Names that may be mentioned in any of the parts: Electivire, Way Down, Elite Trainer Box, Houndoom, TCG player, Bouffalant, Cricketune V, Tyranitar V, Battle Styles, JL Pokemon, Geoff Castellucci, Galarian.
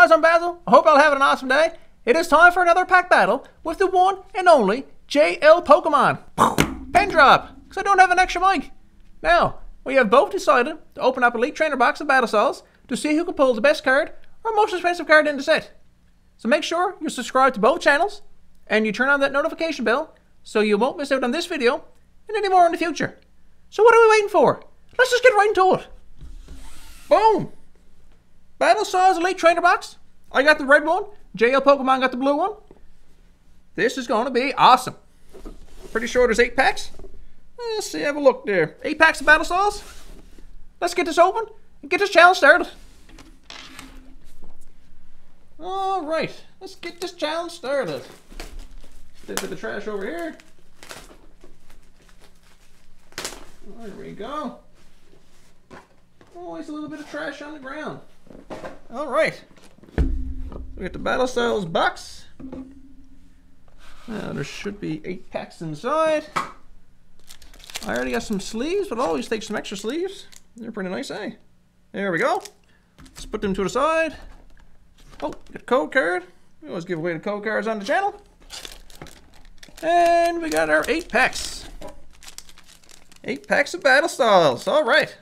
guys, I'm Basil. I hope y'all having an awesome day. It is time for another pack battle with the one and only JL Pokemon. Pen drop, because I don't have an extra mic. Now, we have both decided to open up Elite Trainer Box of Battle Styles to see who can pull the best card or most expensive card in the set. So make sure you subscribe to both channels and you turn on that notification bell so you won't miss out on this video and any more in the future. So what are we waiting for? Let's just get right into it. Boom! Battle Styles Elite Trainer Box. I got the red one. JL Pokemon got the blue one. This is going to be awesome. Pretty sure there's 8 packs. Let's see, have a look there. 8 packs of Battle Styles. Let's get this open and get this challenge started. Alright, let's get this challenge started. Step in the trash over here. There we go. Always a little bit of trash on the ground. Alright. We got the Battle Styles box. Now there should be 8 packs inside. I already got some sleeves, but I'll always take some extra sleeves. They're pretty nice, eh? There we go. Let's put them to the side. Oh, got a code card. We always give away the code cards on the channel. And we got our 8 packs. 8 packs of Battle Styles. All right.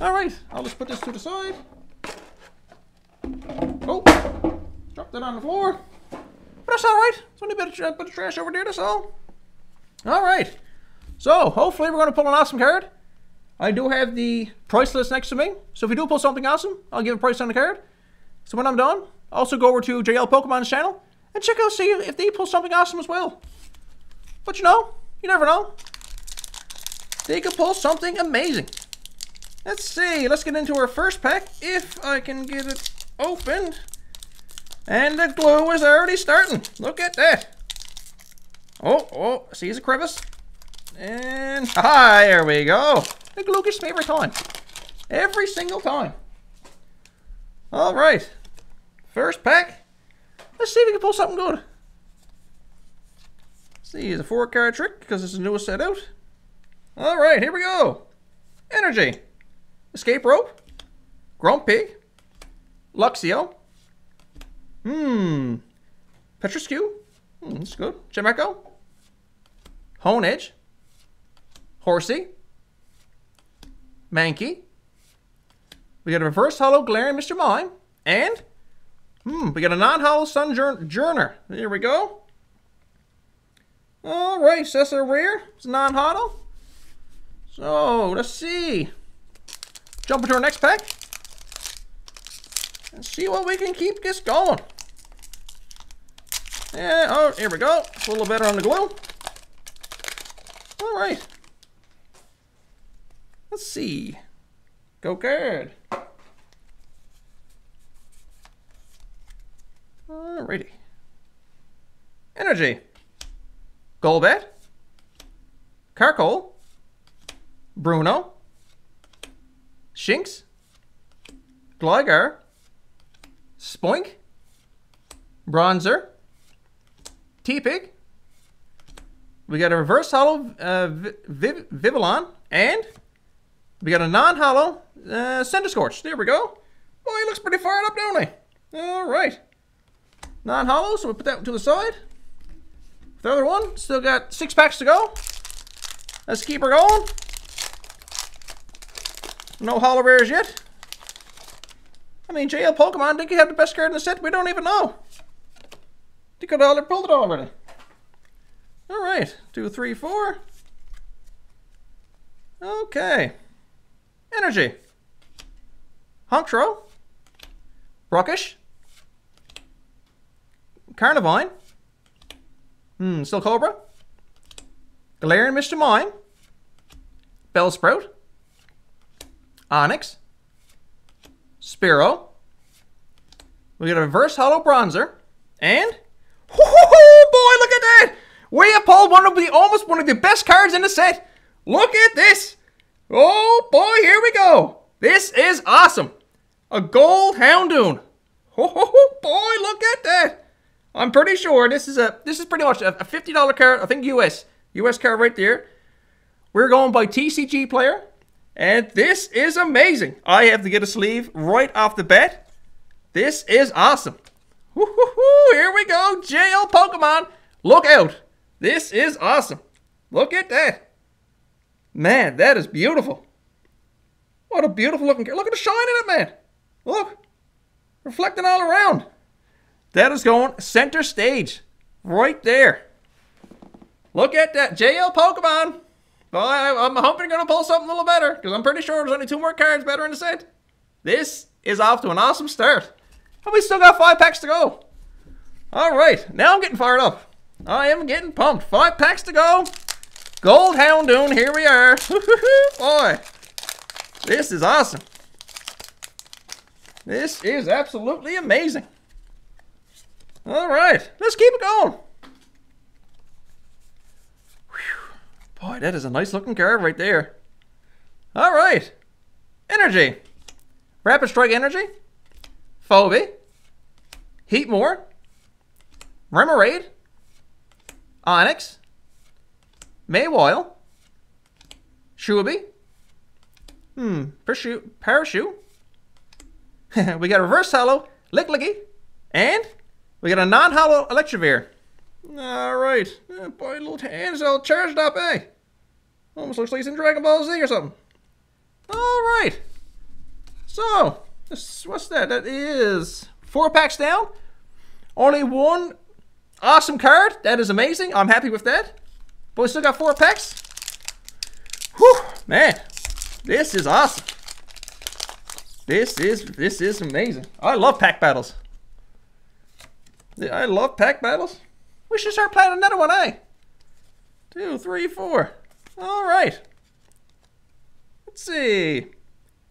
All right. I'll just put this to the side. Oh, drop that on the floor. But that's all right. It's only a bit of trash over there. That's all. All right. So hopefully we're going to pull an awesome card. I do have the price list next to me, so if we do pull something awesome, I'll give a price on the card. So when I'm done, also go over to JL Pokemon's channel and check out, see if they pull something awesome as well. But you know, you never know. They could pull something amazing. Let's see. Let's get into our first pack if I can get it opened. And the glue is already starting. Look at that. Oh, oh, see, it's a crevice. And ah, there we go. The glue gets me every time. Every single time. All right. First pack. Let's see if we can pull something good. Let's see, it's a 4-card trick because it's the newest set out. All right, here we go. Energy. Escape Rope. Grumpy. Luxio. Petrescu. That's good. Chemeco. Hone Edge. Horsey. Mankey. We got a reverse hollow Galarian Mr. Mime. And we got a non-hollow Sunjourner. There we go. All right, so that's a rare. It's non-hollow. So let's see. Jump into our next pack. And see what we can keep this going. Yeah, oh, here we go. A little better on the glue. All right. Let's see. Go card. Alrighty. Energy. Golbat. Carcoal. Bruno. Shinx. Gligar. Spoink. Bronzer. T-Pig. We got a reverse hollow Vivillon. And we got a non-hollow Scorch. There we go. Boy, he looks pretty fired up, don't he? Alright. Non-hollow, so we put that to the side. The other one, still got 6 packs to go. Let's keep her going. No hollow rares yet. I mean, JL Pokemon, did you have the best card in the set? We don't even know. They could have pulled it already. All right, 2, 3, 4. Okay. Energy. Honktro. Brockish. Carnivine. Silcobra. Galarian Mr. Mime. Bellsprout. Onyx. Spearow. We got a reverse hollow Bronzer. And whoo-hoo-hoo, boy, look at that! We have pulled almost one of the best cards in the set. Look at this! Oh boy, here we go! This is awesome! A gold Houndoom. Oh boy, look at that! I'm pretty sure this is pretty much a $50 card. I think US card right there. We're going by TCG player. And this is amazing. I have to get a sleeve right off the bat. This is awesome. Woo-hoo-hoo, here we go, JL Pokemon. Look out. This is awesome. Look at that. Man, that is beautiful. What a beautiful looking card. Look at the shine in it, man. Look. Reflecting all around. That is going center stage. Right there. Look at that. JL Pokemon. Well, I'm hoping you're going to pull something a little better, because I'm pretty sure there's only 2 more cards better in the set. This is off to an awesome start. And we still got 5 packs to go. All right. Now I'm getting fired up. I am getting pumped. 5 packs to go. Gold Houndoom. Here we are. Boy. This is awesome. This is absolutely amazing. All right, let's keep it going. Whew. Boy, that is a nice looking card right there. All right, energy, rapid strike energy, Phobie, Heatmore, Remoraid, Onix, Mawile, Shuabe, Parachute. We got a reverse hollow, Lickligi, and we got a non-hollow Electivire. All right. Oh, boy, little hands all charged up, eh? Almost looks like he's in Dragon Ball Z or something. All right. So, what's that? That is 4 packs down. Only 1 awesome card. That is amazing. I'm happy with that. But we still got 4 packs. Whew, man. This is awesome. This is amazing. I love pack battles. I love pack battles. We should start playing another one, eh? 2, 3, 4. All right. Let's see.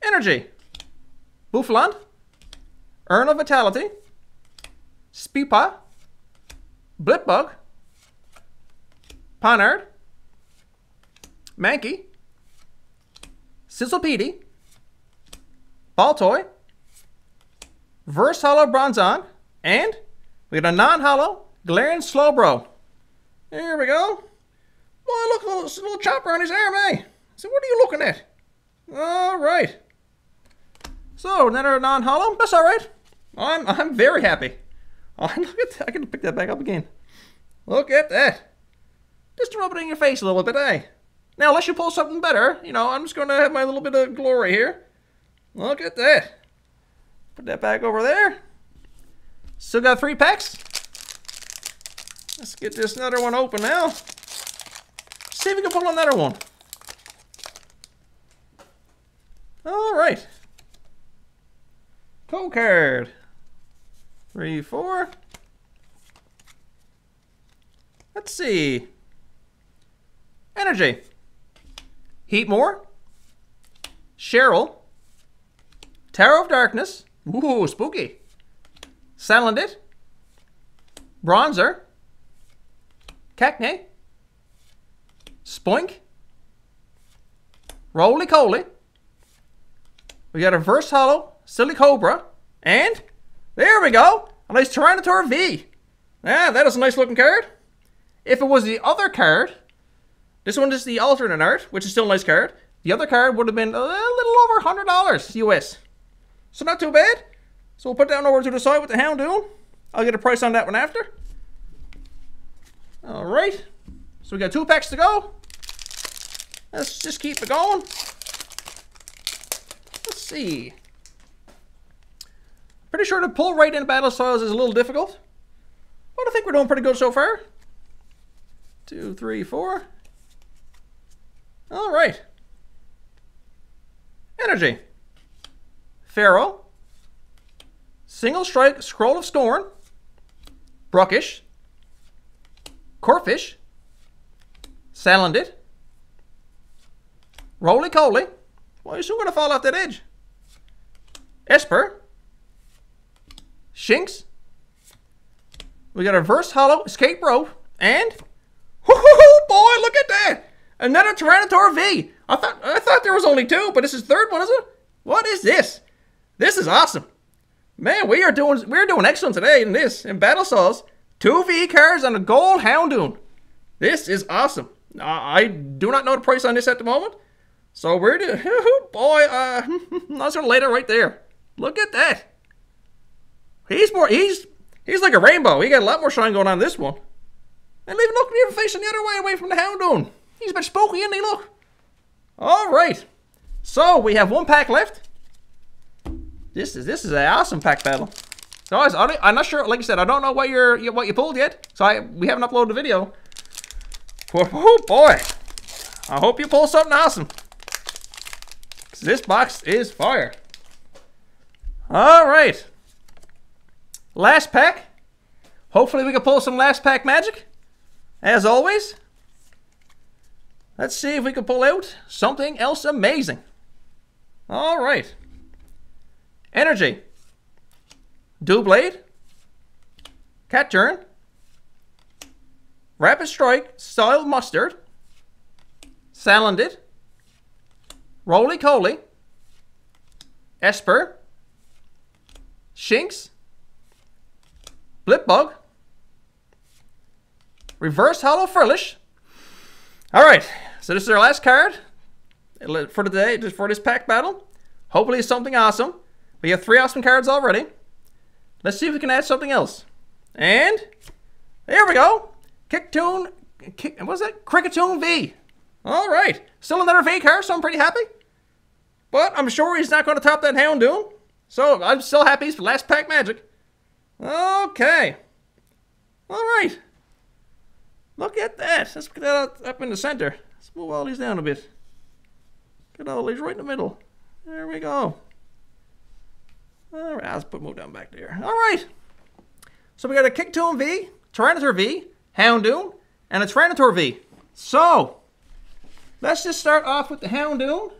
Energy. Bouffalant. Urn of Vitality. Spipa. Blipbug. Ponard. Mankey. Sizzlepede. Baltoy, Verse Hollow Bronzong, and we got a non-hollow Galarian Slowbro. Here we go. Boy, look, a little chopper on his arm, eh? So what are you looking at? All right. So another non-hollow. That's all right. I'm very happy. Oh, look at that. I can pick that back up again. Look at that. Just to rub it in your face a little bit, eh? Now, unless you pull something better, you know, I'm just going to have my little bit of glory here. Look at that. Put that back over there. Still got 3 packs. Let's get this another one open now. See if we can pull another one. All right. Code card. 3, 4. Let's see. Energy. Heatmore. Cheryl. Tower of Darkness. Ooh, spooky. Salandit. Bronzer. Cacne. Spoink. Roly-Coly. We got a Verse Hollow Silly Cobra. And there we go. A nice Tyranitar V. Yeah, that is a nice looking card. If it was the other card, this one is the alternate art, which is still a nice card. The other card would have been a little over $100 US. So not too bad. So we'll put that one over to the side with the Houndoom. I'll get a price on that one after. All right. So we got 2 packs to go. Let's just keep it going. Let's see. Pretty sure to pull right into Battle Styles is a little difficult. But I think we're doing pretty good so far. 2, 3, 4. All right. Energy. Pharaoh, Single Strike, Scroll of Scorn, Brookish, Corphish, Salandit, Roly-Coly. Well, you're soon going to fall off that edge. Esper, Shinx. We got a Verse Hollow Escape Rope, and whoo-hoo-hoo, boy, look at that! Another Tyranitar V. I thought there was only 2, but this is the 3rd one, is it? What is this? This is awesome. Man, we're doing excellent today in this, in Battle Styles. 2 V cards on a gold Houndoom. This is awesome. I do not know the price on this at the moment. So we're doing, boy, I was going to lay that right there. Look at that. He's like a rainbow. He got a lot more shine going on this one. And even look, we're facing the other way away from the Houndoom. He's a bit spooky, isn't he? Look. All right. So we have one pack left. This is an awesome pack battle. So guys, I'm not sure. Like I said, I don't know what you pulled yet. So we haven't uploaded the video. Oh boy! I hope you pull something awesome. Cause this box is fire. All right. Last pack. Hopefully we can pull some last pack magic. As always. Let's see if we can pull out something else amazing. All right. Energy. Dewblade. Caturn. Rapid Strike. Soiled Mustard. Salandit. Roly-Coly. Esper. Shinx. Blipbug. Reverse Hollow Frillish. All right, so this is our last card for today, just for this pack battle. Hopefully it's something awesome. We have 3 awesome cards already. Let's see if we can add something else. And there we go. Cricketune V. All right, still another V card, so I'm pretty happy. But I'm sure he's not going to top that Houndoom. So I'm still happy he's last pack magic. Okay. All right. Look at that. Let's get that up in the center. Let's move all these down a bit. Get all these right in the middle. There we go. All right, let's move down back there. All right. So we got a Cricketune V, Tyranitar V, Houndoom, and a Tyranitar V. So let's just start off with the Houndoom,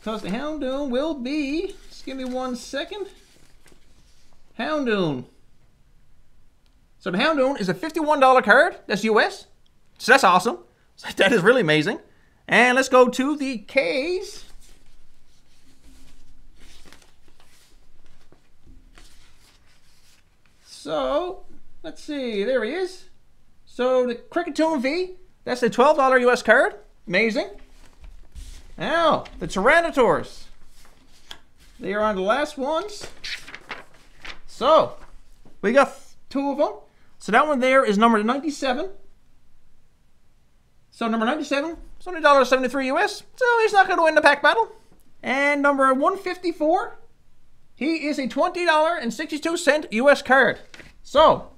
because the Houndoom will be. Just give me one second. Houndoom. So the Houndoom is a $51 card. That's US. So that's awesome. That is really amazing. And let's go to the K's. So let's see. There he is. So the Cricketune V. That's a $12 US card. Amazing. Now the Tyranitors. They are on the last ones. So, we got 2 of them. So that one there is number 97. So number 97, it's only $1.73 US. So he's not going to win the pack battle. And number 154, he is a $20.62 US card. So,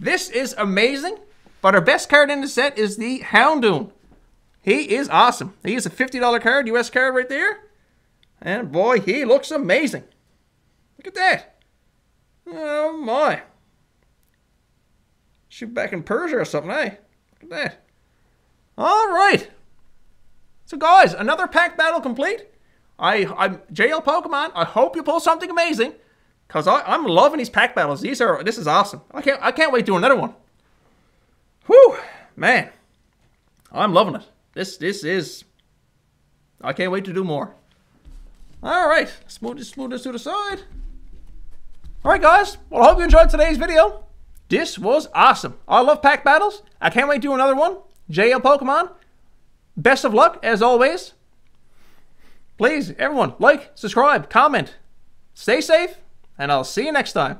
this is amazing. But our best card in the set is the Houndoom. He is awesome. He is a $50 card, US card right there. And boy, he looks amazing. Look at that. Oh my. Shoot back in Persia or something, eh? Look at that. Alright. So guys, another pack battle complete. I'm JL Pokemon. I hope you pull something amazing. Cause I'm loving these pack battles. This is awesome. I can't wait to do another one. Whew, man. I'm loving it. I can't wait to do more. Alright, let's move this to the side. Alright guys, well I hope you enjoyed today's video. This was awesome. I love pack battles. I can't wait to do another one. JL Pokemon, best of luck as always. Please, everyone, like, subscribe, comment. Stay safe, and I'll see you next time.